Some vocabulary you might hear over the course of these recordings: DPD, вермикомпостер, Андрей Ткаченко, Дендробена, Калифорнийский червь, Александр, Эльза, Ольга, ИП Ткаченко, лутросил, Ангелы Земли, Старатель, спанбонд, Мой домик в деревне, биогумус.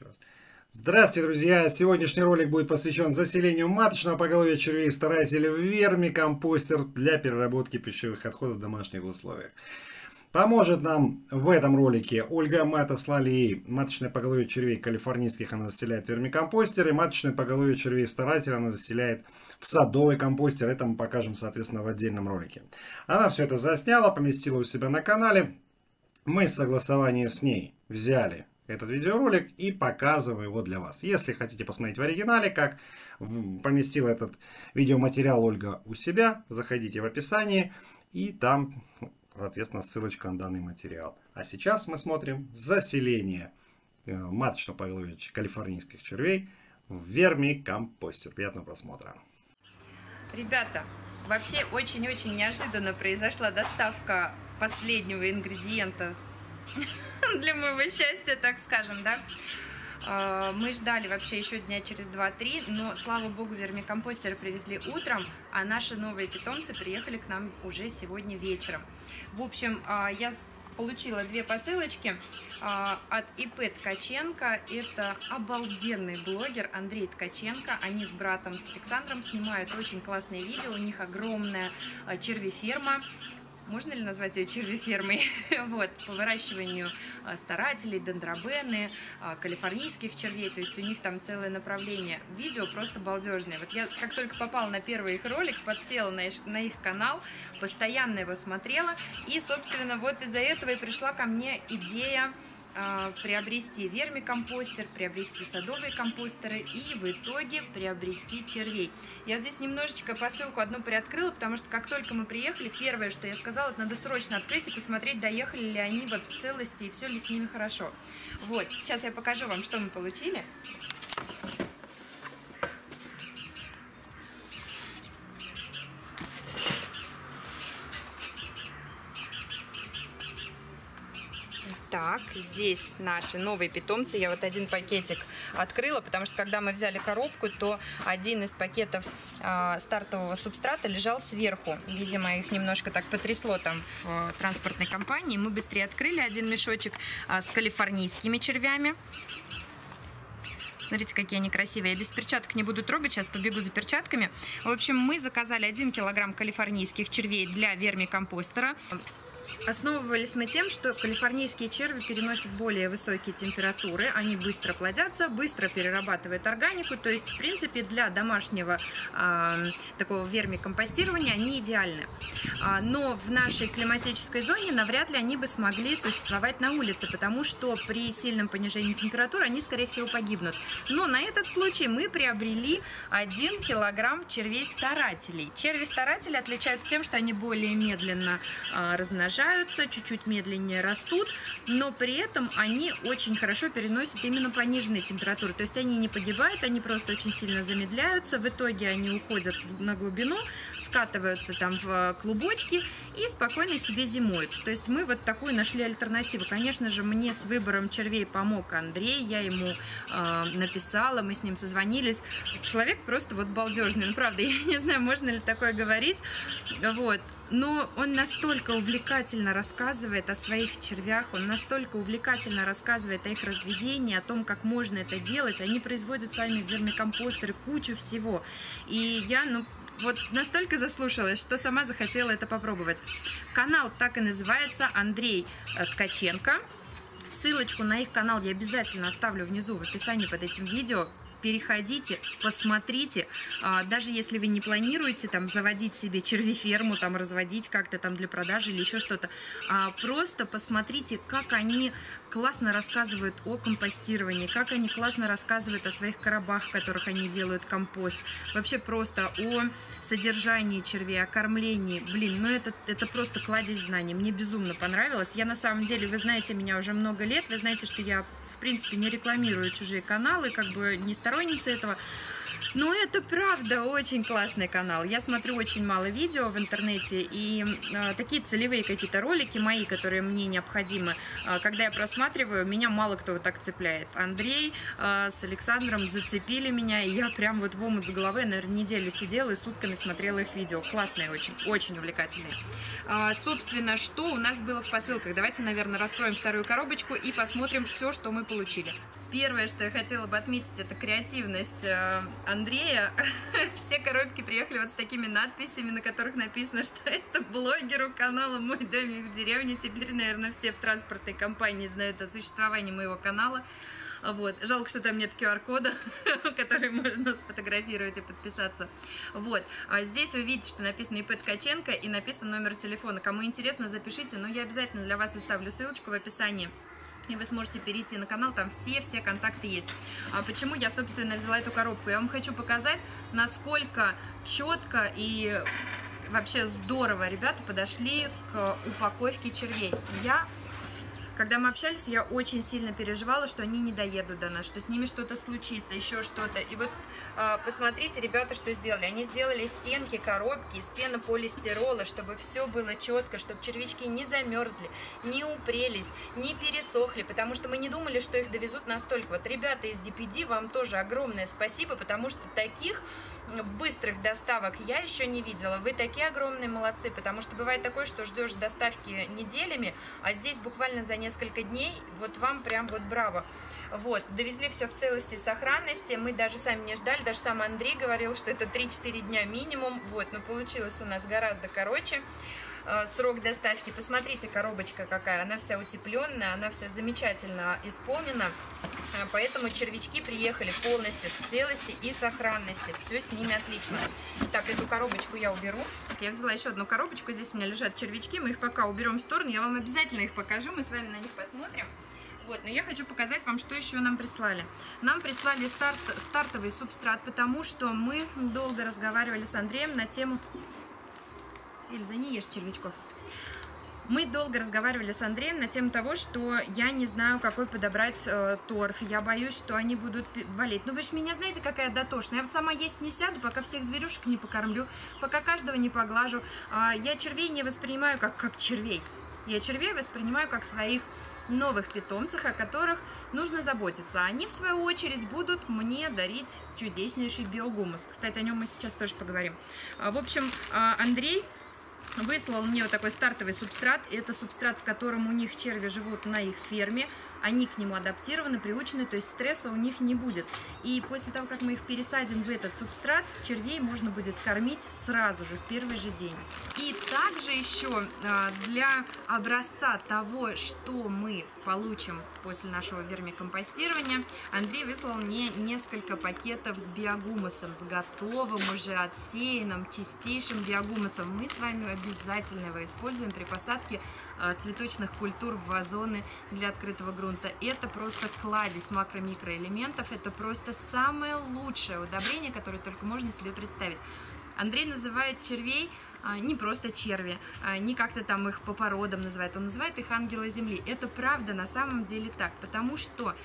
еще раз. Здравствуйте, друзья! Сегодняшний ролик будет посвящен заселению маточного поголовья червей старатель в вермикомпостер для переработки пищевых отходов в домашних условиях. Поможет нам в этом ролике Ольга. Мы отослали ей маточное поголовье червей калифорнийских, она заселяет вермикомпостер, и маточное поголовье червей старателя она заселяет в садовый компостер. Это мы покажем, соответственно, в отдельном ролике. Она все это засняла, поместила у себя на канале. Мы с согласования с ней взяли этот видеоролик и показываю его для вас. Если хотите посмотреть в оригинале, как поместила этот видеоматериал Ольга у себя, заходите в описание, и там, соответственно, ссылочка на данный материал. А сейчас мы смотрим заселение маточного поголовья калифорнийских червей в вермикомпостер. Приятного просмотра. Ребята, вообще очень-очень неожиданно произошла доставка последнего ингредиента для моего счастья, так скажем, да. Мы ждали вообще еще дня через 2-3, но, слава богу, вермикомпостер привезли утром, а наши новые питомцы приехали к нам уже сегодня вечером. В общем, я получила две посылочки от ИП Ткаченко. Это обалденный блогер Андрей Ткаченко. Они с братом, с Александром, снимают очень классные видео. У них огромная червеферма. Можно ли назвать ее червефермой? Вот, по выращиванию старателей, дендробены, калифорнийских червей, то есть у них там целое направление. Видео просто балдежное. Вот я как только попала на первый их ролик, подсела на их канал, постоянно его смотрела, и, собственно, вот из-за этого и пришла ко мне идея приобрести вермикомпостер, приобрести садовые компостеры и в итоге приобрести червей. Я здесь немножечко посылку одну приоткрыла, потому что как только мы приехали, первое, что я сказала, это надо срочно открыть и посмотреть, доехали ли они вот в целости и все ли с ними хорошо. Вот, сейчас я покажу вам, что мы получили. Так, здесь наши новые питомцы. Я вот один пакетик открыла, потому что когда мы взяли коробку, то один из пакетов стартового субстрата лежал сверху. Видимо, их немножко так потрясло там в транспортной компании. Мы быстрее открыли один мешочек с калифорнийскими червями. Смотрите, какие они красивые. Я без перчаток не буду трогать, сейчас побегу за перчатками. В общем, мы заказали 1 килограмм калифорнийских червей для вермикомпостера. Основывались мы тем, что калифорнийские черви переносят более высокие температуры, они быстро плодятся, быстро перерабатывают органику, то есть, в принципе, для домашнего такого вермикомпостирования они идеальны. Но в нашей климатической зоне навряд ли они бы смогли существовать на улице, потому что при сильном понижении температуры они, скорее всего, погибнут. Но на этот случай мы приобрели 1 килограмм червей-старателей. Черви-старатели отличаются тем, что они более медленно размножаются, чуть-чуть медленнее растут, но при этом они очень хорошо переносят именно пониженные температуры, то есть они не погибают, они просто очень сильно замедляются, в итоге они уходят на глубину, скатываются там в клубочки и спокойно себе зимуют. То есть мы вот такую нашли альтернативу. Конечно же, мне с выбором червей помог Андрей, я ему написала, мы с ним созвонились. Человек просто вот балдежный, ну правда, я не знаю, можно ли такое говорить, вот. Но он настолько увлекательно рассказывает о своих червях, он настолько увлекательно рассказывает о их разведении, о том, как можно это делать. Они производят сами вермикомпостеры, кучу всего. И я, вот настолько заслушалась, что сама захотела это попробовать. Канал так и называется «Андрей Ткаченко». Ссылочку на их канал я обязательно оставлю внизу в описании под этим видео. Переходите, посмотрите, даже если вы не планируете там заводить себе червеферму, там разводить как-то там для продажи или еще что-то, просто посмотрите, как они классно рассказывают о компостировании, как они классно рассказывают о своих коробах, в которых они делают компост, вообще просто о содержании червей, о кормлении. Блин, ну это просто кладезь знаний, мне безумно понравилось. Я на самом деле, вы знаете меня уже много лет, вы знаете, что я в принципе не рекламирую чужие каналы, как бы не сторонница этого, но это правда очень классный канал. Я смотрю очень мало видео в интернете, и такие целевые какие-то ролики мои, которые мне необходимы, когда я просматриваю, меня мало кто вот так цепляет. Андрей с Александром зацепили меня, и я прям вот в омут с головы, наверное, неделю сидела и сутками смотрела их видео. Классные очень, очень увлекательные. Собственно, что у нас было в посылках? Давайте, наверное, раскроем вторую коробочку и посмотрим все, что мы получили. Первое, что я хотела бы отметить, это креативность Андрея. Все коробки приехали вот с такими надписями, на которых написано, что это блогеру канала «Мой домик в деревне». Теперь, наверное, все в транспортной компании знают о существовании моего канала. Вот. Жалко, что там нет QR-кода, который можно сфотографировать и подписаться. Вот. А здесь вы видите, что написано ИП Ткаченко и написан номер телефона. Кому интересно, запишите, но я обязательно для вас оставлю ссылочку в описании. И вы сможете перейти на канал, там все контакты есть. А почему я, собственно, взяла эту коробку? Я вам хочу показать, насколько четко и вообще здорово ребята подошли к упаковке червей. Когда мы общались, я очень сильно переживала, что они не доедут до нас, что с ними что-то случится, еще что-то. И вот посмотрите, ребята, что сделали. Они сделали стенки коробки из пенополистирола, чтобы все было четко, чтобы червячки не замерзли, не упрелись, не пересохли, потому что мы не думали, что их довезут настолько. Вот, ребята из DPD, вам тоже огромное спасибо, потому что таких быстрых доставок я еще не видела. Вы такие огромные молодцы, потому что бывает такое, что ждешь доставки неделями, а здесь буквально за несколько дней. Вот вам прям вот браво. Вот, довезли все в целости и сохранности, мы даже сами не ждали, даже сам Андрей говорил, что это 3-4 дня минимум. Вот, но получилось у нас гораздо короче срок доставки. Посмотрите, коробочка какая, она вся утепленная, она вся замечательно исполнена, поэтому червячки приехали полностью в целости и сохранности, все с ними отлично. Так, эту коробочку я уберу. Я взяла еще одну коробочку, здесь у меня лежат червячки, мы их пока уберем в сторону, я вам обязательно их покажу, мы с вами на них посмотрим. Вот, но я хочу показать вам, что еще нам прислали. Нам прислали стартовый субстрат, потому что мы долго разговаривали с Андреем на тему... Эльза, не ешь червячков. Мы долго разговаривали с Андреем на тему того, что я не знаю, какой подобрать торф. Я боюсь, что они будут болеть. Ну вы же меня знаете, какая дотошная. Я вот сама есть не сяду, пока всех зверюшек не покормлю, пока каждого не поглажу. Я червей не воспринимаю как червей. Я червей воспринимаю как своих новых питомцев, о которых нужно заботиться. Они, в свою очередь, будут мне дарить чудеснейший биогумус. Кстати, о нем мы сейчас тоже поговорим. В общем, Андрей выслал мне вот такой стартовый субстрат. Это субстрат, в котором у них черви живут на их ферме. Они к нему адаптированы, приучены, то есть стресса у них не будет. И после того, как мы их пересадим в этот субстрат, червей можно будет кормить сразу же, в первый же день. И также еще для образца того, что мы получим после нашего вермикомпостирования, Андрей выслал мне несколько пакетов с биогумусом, с готовым уже отсеянным, чистейшим биогумусом. Мы с вами обязательно его используем при посадке цветочных культур в вазоны для открытого грунта. Это просто кладезь макро-микроэлементов, это просто самое лучшее удобрение, которое только можно себе представить. Андрей называет червей не просто черви, не как-то там их по породам называет, он называет их ангелы земли. Это правда на самом деле так, потому что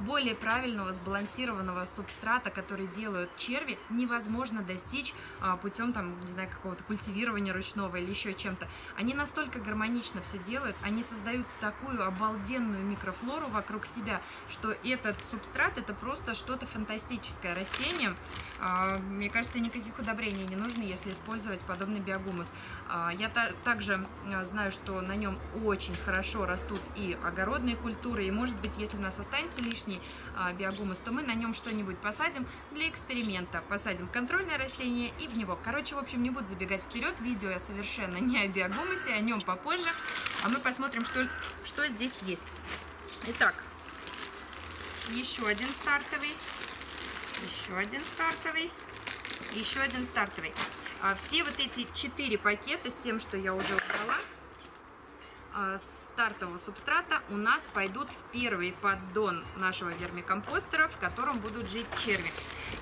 более правильного сбалансированного субстрата, который делают черви, невозможно достичь путем там, не знаю, какого-то культивирования ручного или еще чем-то. Они настолько гармонично все делают, они создают такую обалденную микрофлору вокруг себя, что этот субстрат — это просто что-то фантастическое растение. Мне кажется, никаких удобрений не нужно, если использовать подобный биогумус. Я также знаю, что на нем очень хорошо растут и огородные культуры, и, может быть, если у нас останется лишний биогумус, то мы на нем что-нибудь посадим для эксперимента. Посадим контрольное растение и в него. Короче, в общем, не буду забегать вперед. Видео я совершенно не о биогумусе, о нем попозже. А мы посмотрим, что здесь есть. Итак, еще один стартовый, еще один стартовый, еще один стартовый. Все вот эти 4 пакета с тем, что я уже убрала, стартового субстрата у нас пойдут в первый поддон нашего вермикомпостера, в котором будут жить черви.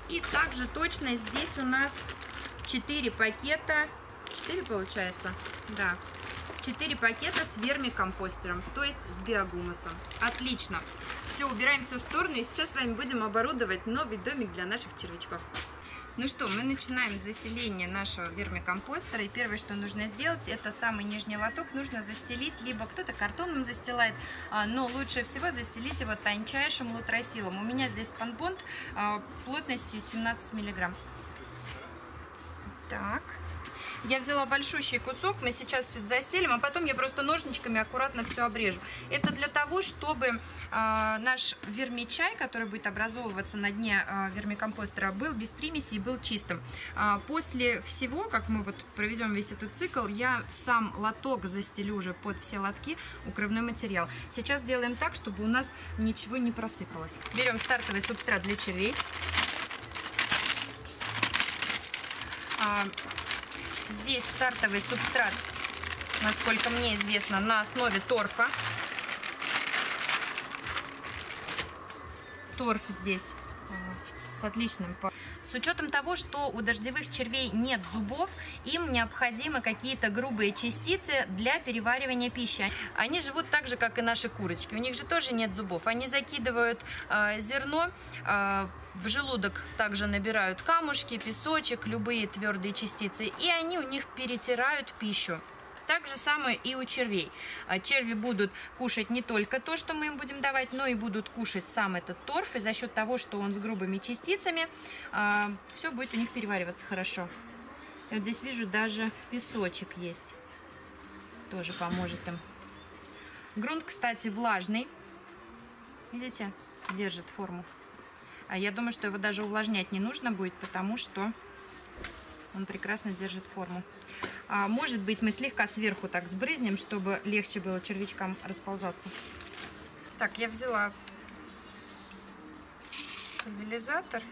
И также точно здесь у нас 4 пакета, 4 получается, да, 4 пакета с вермикомпостером, то есть с биогумусом. Отлично. Все, убираем все в сторону, и сейчас с вами будем оборудовать новый домик для наших червячков. Ну что, мы начинаем заселение нашего вермикомпостера. И первое, что нужно сделать, это самый нижний лоток нужно застелить. Либо кто-то картоном застилает, но лучше всего застелить его тончайшим лутросилом. У меня здесь спанбонд плотностью 17 мг. Так. Я взяла большущий кусок, мы сейчас все это застелим, а потом я просто ножничками аккуратно все обрежу. Это для того, чтобы наш вермичай, который будет образовываться на дне вермикомпостера, был без примесей и был чистым. После всего, как мы вот проведем весь этот цикл, я сам лоток застелю уже под все лотки укрывной материал. Сейчас делаем так, чтобы у нас ничего не просыпалось. Берем стартовый субстрат для червей. Здесь стартовый субстрат, насколько мне известно, на основе торфа. Торф здесь с отличным... С учетом того, что у дождевых червей нет зубов, им необходимы какие-то грубые частицы для переваривания пищи. Они живут так же, как и наши курочки. У них же тоже нет зубов. Они закидывают зерно, в желудок также набирают камушки, песочек, любые твердые частицы, и они у них перетирают пищу. Так же самое и у червей. Черви будут кушать не только то, что мы им будем давать, но и будут кушать сам этот торф. И за счет того, что он с грубыми частицами, все будет у них перевариваться хорошо. Я вот здесь вижу, даже песочек есть. Тоже поможет им. Грунт, кстати, влажный. Видите, держит форму. А я думаю, что его даже увлажнять не нужно будет, потому что он прекрасно держит форму. Может быть, мы слегка сверху так сбрызнем, чтобы легче было червячкам расползаться. Так, я взяла стабилизатор.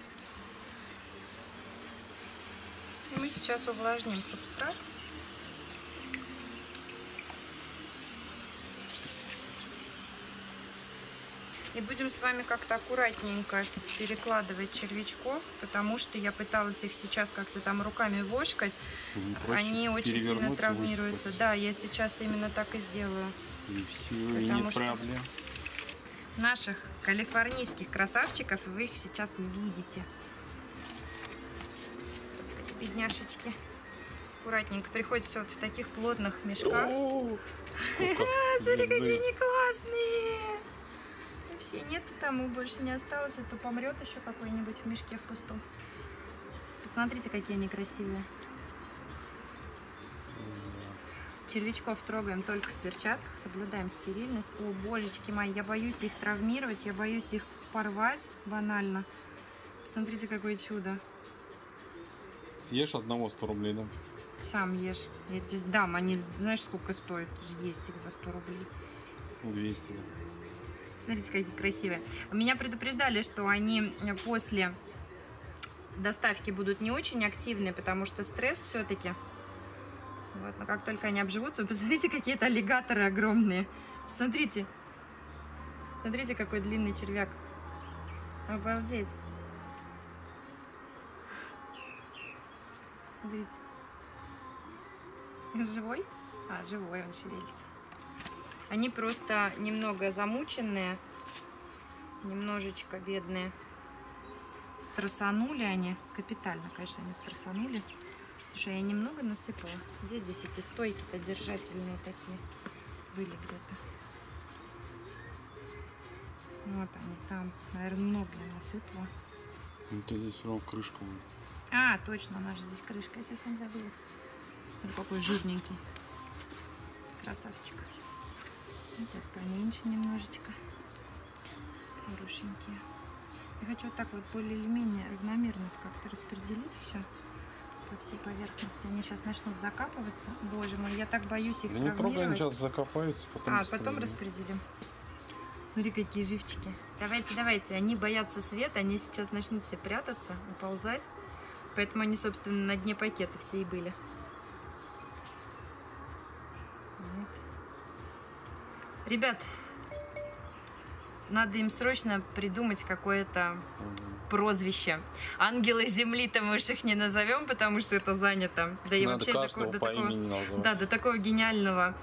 И мы сейчас увлажним субстрат. И будем с вами как-то аккуратненько перекладывать червячков, потому что я пыталась их сейчас как-то там руками вошкать. Они очень сильно травмируются. Высыпать. Да, я сейчас именно так и сделаю. И все, и не проблем. Наших калифорнийских красавчиков, вы их сейчас увидите. Господи, бедняшечки. Аккуратненько. Приходится вот в таких плотных мешках. Смотри, какие они классные! Все нет, там и больше не осталось, а то помрет еще какой-нибудь в мешке впустую. Посмотрите, какие они красивые. Червячков трогаем только в перчатках, соблюдаем стерильность. О, божечки мои, я боюсь их травмировать, я боюсь их порвать банально. Посмотрите, какое чудо. Съешь одного 100 рублей, да? Сам ешь. Я здесь дам, они, знаешь, сколько стоит есть их за 100 рублей? 200. Смотрите, какие красивые. Меня предупреждали, что они после доставки будут не очень активны, потому что стресс все-таки. Вот, но как только они обживутся, вы посмотрите, какие-то аллигаторы огромные. Смотрите. Смотрите, какой длинный червяк. Обалдеть. Смотрите. Он живой? А, живой, он шевелится. Они просто немного замученные, немножечко бедные. Стрессанули они. Капитально, конечно, они стрессанули. Слушай, я немного насыпала. Где здесь эти стойки-то держательные такие были где-то? Вот они там. Наверное, много я насыпала. Это здесь все равно крышка. А, точно, у нас же здесь крышка. Я совсем забыла. Вот какой жирненький. Красавчик. Так, поменьше немножечко. Хорошенькие. Я хочу вот так вот более или менее равномерно как-то распределить все по всей поверхности. Они сейчас начнут закапываться. Боже мой, я так боюсь их травмировать. Не трогаем, сейчас закопаются, потом потом распределим. Смотри, какие живчики. Давайте, давайте. Они боятся света, они сейчас начнут все прятаться, уползать. Поэтому они, собственно, на дне пакета все и были. Ребят, надо им срочно придумать какое-то прозвище. Ангелы земли-то мы уж их не назовем, потому что это занято. Да и надо вообще до такого гениального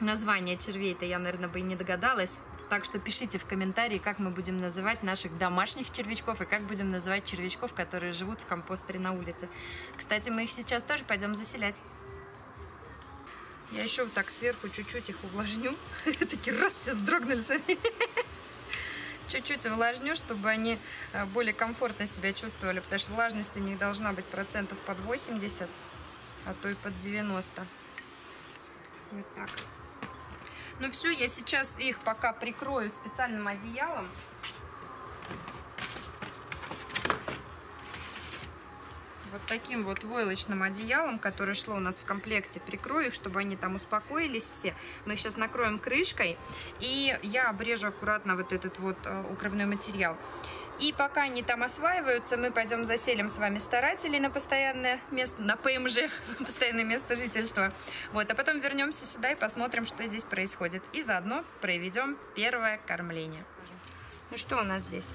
названия червей-то я, наверное, бы и не догадалась. Так что пишите в комментарии, как мы будем называть наших домашних червячков и как будем называть червячков, которые живут в компостере на улице. Кстати, мы их сейчас тоже пойдем заселять. Я еще вот так сверху чуть-чуть их увлажню. Такие раз, все вздрогнули сами. Чуть-чуть увлажню, чтобы они более комфортно себя чувствовали, потому что влажность у них должна быть процентов под 80. а то и под 90. Вот так. Ну все, я сейчас их пока прикрою специальным одеялом. Вот таким вот войлочным одеялом, которое шло у нас в комплекте, прикрою их, чтобы они там успокоились все. Мы их сейчас накроем крышкой, и я обрежу аккуратно вот этот вот укрывной материал. И пока они там осваиваются, мы пойдем заселим с вами старателей на постоянное место, на ПМЖ, на постоянное место жительства. Вот, а потом вернемся сюда и посмотрим, что здесь происходит. И заодно проведем первое кормление. Ну что у нас здесь?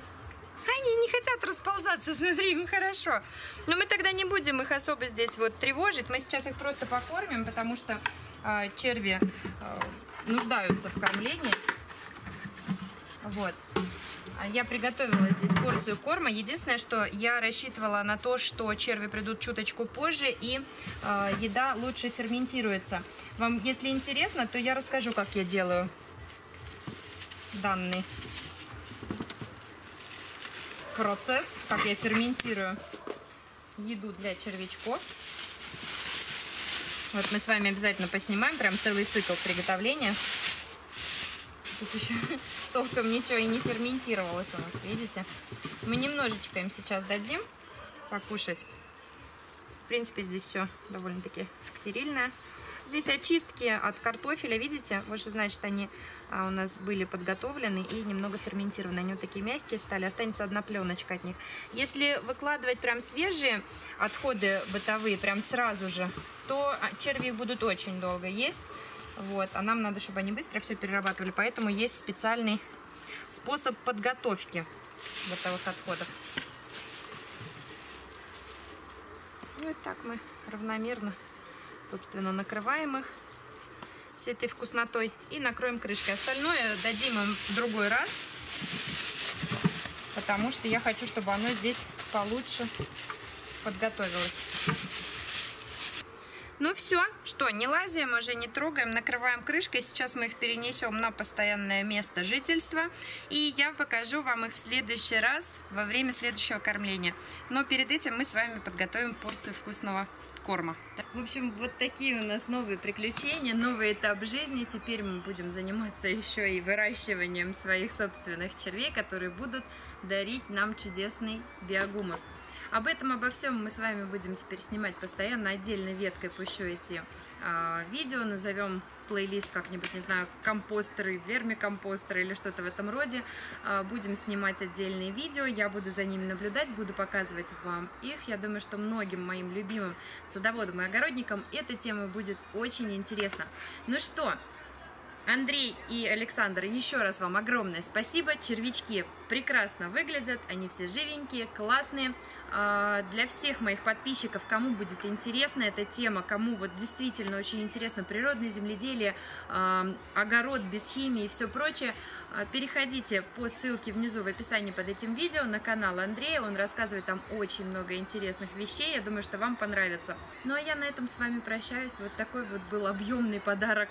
Они не хотят расползаться, смотри, им хорошо. Но мы тогда не будем их особо здесь вот тревожить. Мы сейчас их просто покормим, потому что черви нуждаются в кормлении. Вот. Я приготовила здесь порцию корма. Единственное, что я рассчитывала на то, что черви придут чуточку позже и еда лучше ферментируется. Вам, если интересно, то я расскажу, как я делаю данный процесс, как я ферментирую еду для червячков. Вот мы с вами обязательно поснимаем прям целый цикл приготовления. Тут еще толком ничего и не ферментировалось у нас, видите. Мы немножечко им сейчас дадим покушать. В принципе, здесь все довольно-таки стерильное. Здесь очистки от картофеля, видите, вот что значит, они у нас были подготовлены и немного ферментированы. Они вот такие мягкие стали, останется одна пленочка от них. Если выкладывать прям свежие отходы бытовые, прям сразу же, то черви будут очень долго есть. Вот, а нам надо, чтобы они быстро все перерабатывали, поэтому есть специальный способ подготовки бытовых отходов. Ну и так мы равномерно, собственно, накрываем их всей этой вкуснотой и накроем крышкой. Остальное дадим им в другой раз, потому что я хочу, чтобы оно здесь получше подготовилось. Ну все, что, не лазим, уже не трогаем, накрываем крышкой. Сейчас мы их перенесем на постоянное место жительства. И я покажу вам их в следующий раз, во время следующего кормления. Но перед этим мы с вами подготовим порцию вкусного корма. В общем, вот такие у нас новые приключения, новый этап жизни. Теперь мы будем заниматься еще и выращиванием своих собственных червей, которые будут дарить нам чудесный биогумус. Об этом, обо всем мы с вами будем теперь снимать постоянно. Отдельной веткой пущу эти видео. Назовем плейлист как-нибудь, не знаю, компостеры, вермикомпостеры или что-то в этом роде. Будем снимать отдельные видео. Я буду за ними наблюдать, буду показывать вам их. Я думаю, что многим моим любимым садоводам и огородникам эта тема будет очень интересна. Ну что, Андрей и Александр, еще раз вам огромное спасибо. Червячки прекрасно выглядят, они все живенькие, классные. Для всех моих подписчиков, кому будет интересна эта тема, кому вот действительно очень интересно природное земледелие, огород без химии и все прочее, переходите по ссылке внизу в описании под этим видео на канал Андрея. Он рассказывает там очень много интересных вещей. Я думаю, что вам понравится. Ну а я на этом с вами прощаюсь. Вот такой вот был объемный подарок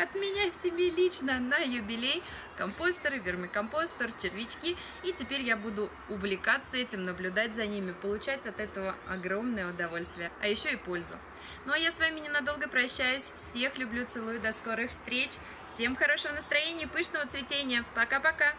от меня себе лично на юбилей. Компостеры, вермикомпостер, червячки. И теперь я буду увлекаться этим, наблюдать за ними, получать от этого огромное удовольствие, а еще и пользу. Ну а я с вами ненадолго прощаюсь. Всех люблю, целую, до скорых встреч. Всем хорошего настроения, пышного цветения. Пока-пока!